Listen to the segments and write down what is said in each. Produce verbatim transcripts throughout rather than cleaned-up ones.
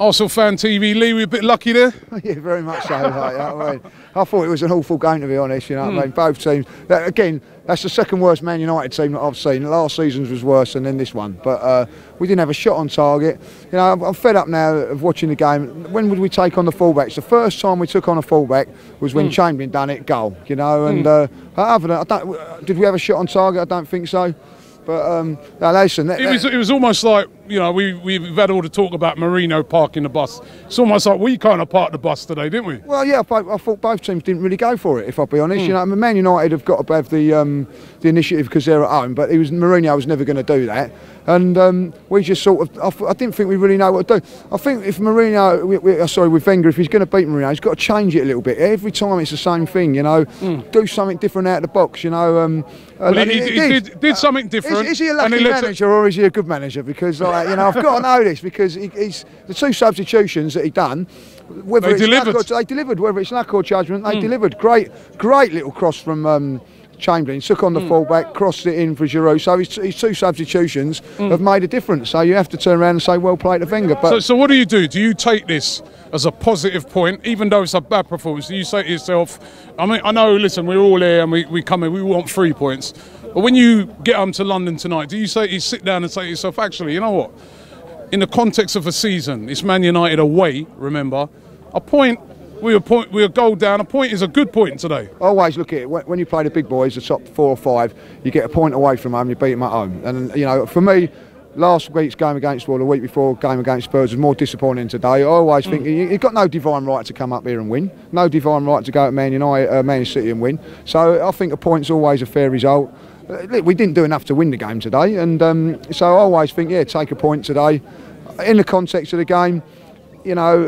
Arsenal Fan T V, Lee, we a bit lucky there? Yeah, very much so, like, you know what I mean? I thought it was an awful game, to be honest, you know what mm. I mean? Both teams, that, again, that's the second worst Man United team that I've seen. Last season's was worse than this one, but uh, we didn't have a shot on target. You know, I'm, I'm fed up now of watching the game. When would we take on the fullbacks? The first time we took on a fullback was when mm. Chamberlain done it, goal, you know, and mm. uh, other than, I don't, did we have a shot on target? I don't think so. But um, no, listen, that, that it was it was almost like, you know, we we've had all the talk about Mourinho parking the bus. It's almost like we kind of parked the bus today, didn't we? Well, yeah, but I thought both teams didn't really go for it. If I'll be honest, mm. you know, Man United have got to have the um, the initiative because they're at home. But it was Mourinho was never going to do that, and um, we just sort of I, I didn't think we really know what to do. I think if Mourinho, we, we, sorry, with Wenger, if he's going to beat Mourinho, he's got to change it a little bit. Every time it's the same thing, you know, mm. do something different out of the box, you know. Um, well, and he, he, he did, did, did something different. Uh, Is, is he a lucky manager or is he a good manager? Because like, you know, I've got to know this because he, he's the two substitutions that he done. Whether they it's delivered, or, they delivered. Whether it's luck or judgment, they mm. delivered. Great, great little cross from um, Chamberlain. Took on the mm. fullback, crossed it in for Giroud. So his, his two substitutions mm. have made a difference. So you have to turn around and say, well played to Wenger. But so, so what do you do? Do you take this as a positive point, even though it's a bad performance? Do you say to yourself, I mean, I know. Listen, we're all here and we we come in. We want three points. But when you get home to London tonight, do you say you sit down and say to yourself, actually, you know what? In the context of a season, it's Man United away, remember, a point, we were, point, we were goal down, a point is a good point today. I always look at it, when you play the big boys, the top four or five, you get a point away from home, you beat them at home. And, you know, for me, last week's game against, well, the week before game against Spurs was more disappointing today. I always think mm. you, you've got no divine right to come up here and win, no divine right to go at Man United, uh, Man City and win. So I think a point's always a fair result. We didn't do enough to win the game today, and um, so I always think, yeah, take a point today. In the context of the game, you know,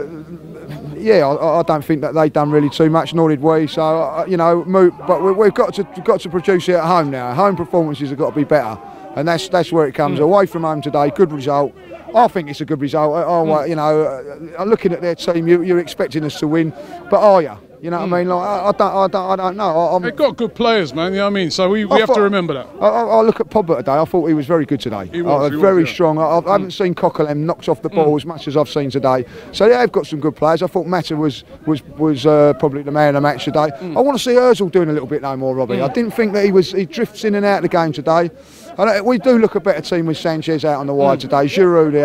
yeah, I, I don't think that they done really too much, nor did we. So uh, you know, move, but we, we've got to we've got to produce it at home now. Home performances have got to be better, and that's that's where it comes. Mm. Away from home today, good result. I think it's a good result. I, I, mm. You know, uh, looking at their team, you, you're expecting us to win, but are you? You know what mm. I mean? Like, I, I, don't, I, don't, I don't know. I, They've got good players, man, you know what I mean? So we, we have thought, to remember that. I, I, I look at Pogba today, I thought he was very good today. He was, uh, he Very was, yeah. strong. I, I mm. haven't seen Coquelin knocked off the ball mm. as much as I've seen today. So yeah, they've got some good players. I thought Mata was was, was uh, probably the man of the match today. Mm. I want to see Özil doing a little bit no more, Robbie. Mm. I didn't think that he was. He drifts in and out of the game today. And we do look a better team with Sanchez out on the wide mm. today. Giroud there.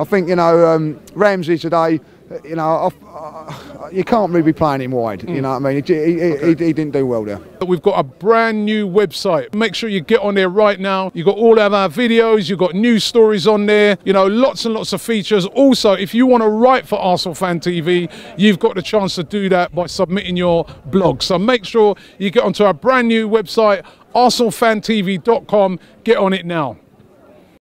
I think, you know, um, Ramsey today, you know, I, I, you can't really be playing him wide, mm. you know what I mean? He, he, okay. he, he didn't do well there. We've got a brand new website. Make sure you get on there right now. You've got all of our videos, you've got news stories on there, you know, lots and lots of features. Also, if you want to write for Arsenal Fan T V, you've got the chance to do that by submitting your blog. So make sure you get onto our brand new website, arsenal fan T V dot com. Get on it now.